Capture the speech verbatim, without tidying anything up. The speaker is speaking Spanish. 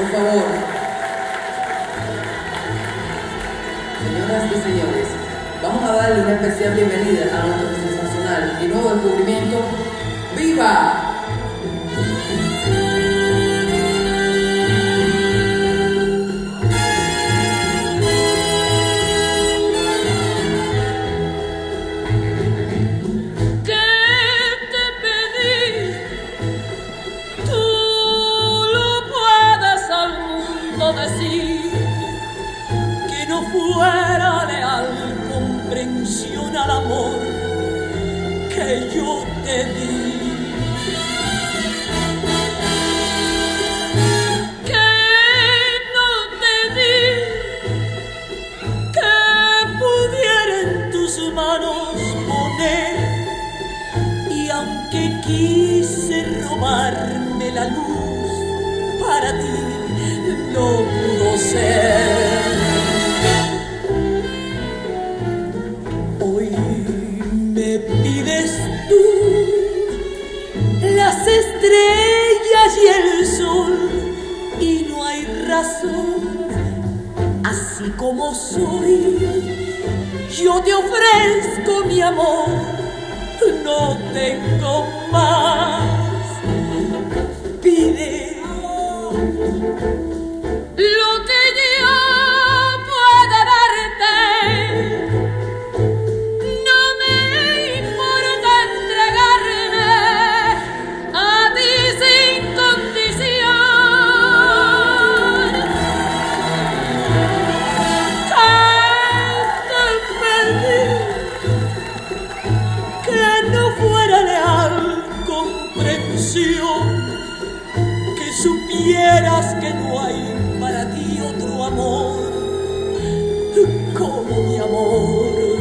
Por favor, señoras y señores, vamos a darle una especial bienvenida a nuestro sensacional y nuevo descubrimiento, ¡Viva! Decir que no fuera leal comprensión al amor que yo te di, que no te di que pudiera en tus manos poner, y aunque quise robarme la luz para ti, no pudo ser. Hoy me pides tú las estrellas y el sol, y no hay razón. Así como soy, yo te ofrezco mi amor, no tengo más. Pide lo que yo pueda darte, no me importa entregarme a ti sin condición. Tanto perdí que no fuera leal comprensión, que supieras que no hay para ti otro amor como mi amor.